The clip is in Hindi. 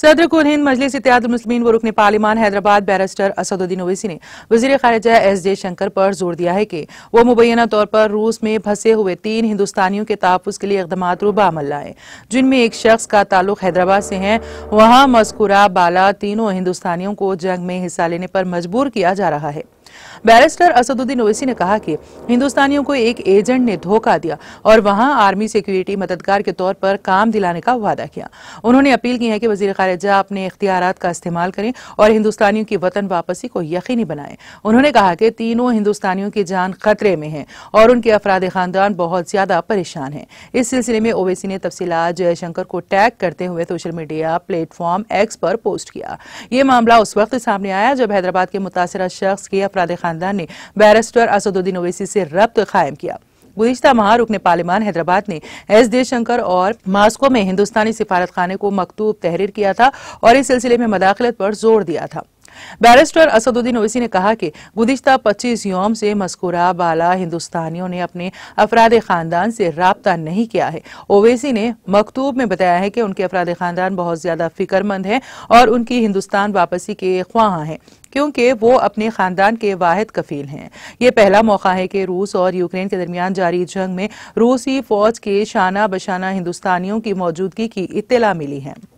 सदर कुल हिंद मजलिस इत्तेहादुल मुस्लिमीन व रुकन पार्लिमान हैदराबाद बैरिस्टर असदुद्दीन ओवैसी ने वजीर खारिजा एस जयशंकर पर जोर दिया है कि वह मुबैना तौर पर रूस में फंसे हुए 3 हिंदुस्तानियों के तहफ़्फ़ुज़ के लिए इक़दामात रूबा अमल लाएं, जिनमें एक शख्स का ताल्लुक हैदराबाद से है। वहाँ मज़कूरा बाला तीनों हिंदुस्तानियों को जंग में हिस्सा लेने पर मजबूर किया जा रहा है। बैरिस्टर असदुद्दीन ओवैसी ने कहा कि हिंदुस्तानियों को एक एजेंट ने धोखा दिया और वहां आर्मी सिक्योरिटी मददगार के तौर पर काम दिलाने का वादा किया। उन्होंने अपील की है कि वजीर खारिजा अपने इख्तियारात का इस्तेमाल करें और हिंदुस्तानियों की वतन वापसी को यकीनी बनाएं। उन्होंने कहा कि तीनों हिंदुस्तानियों की जान खतरे में है और उनके अफराद खानदान बहुत ज्यादा परेशान है। इस सिलसिले में ओवैसी ने तफसीलात जयशंकर को टैग करते हुए सोशल मीडिया प्लेटफॉर्म एक्स पर पोस्ट किया। यह मामला उस वक्त सामने आया जब हैदराबाद के मुतासरा शख्स के खानदान ने बैरिस्टर असदुद्दीन ओवैसी से रब्त कायम किया। गुज़िश्ता माह रुकन पार्लिमान हैदराबाद ने एस जयशंकर और मास्को में हिंदुस्तानी सिफारत खाने को मकतूब तहरीर किया था और इस सिलसिले में मदाखलत पर जोर दिया था। बैरिस्टर असदुद्दीन ओवैसी ने कहा कि गुज़िश्ता 25 योम से मस्कुरा बाला हिंदुस्तानियों ने अपने अफराद खानदान से राब्ता नहीं किया है। ओवैसी ने मकतूब में बताया है कि उनके अफराद खानदान बहुत ज्यादा फिक्रमंद हैं और उनकी हिंदुस्तान वापसी के ख्वाहां हैं, क्योंकि वो अपने खानदान के वाहिद कफील हैं। ये पहला मौका है कि रूस और यूक्रेन के दरमियान जारी जंग में रूसी फौज के शाना बशाना हिंदुस्तानियों की मौजूदगी की इत्तला मिली है।